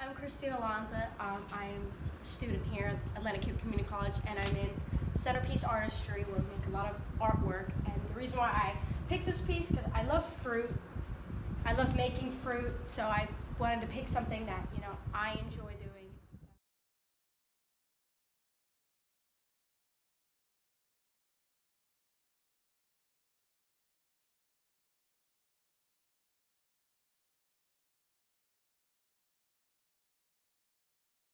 I'm Christina Lanza. I'm a student here at Atlantic Cape Community College, and I'm in Centerpiece Artistry, where we make a lot of artwork. And the reason why I picked this piece because I love fruit. I love making fruit, so I wanted to pick something that I enjoy doing.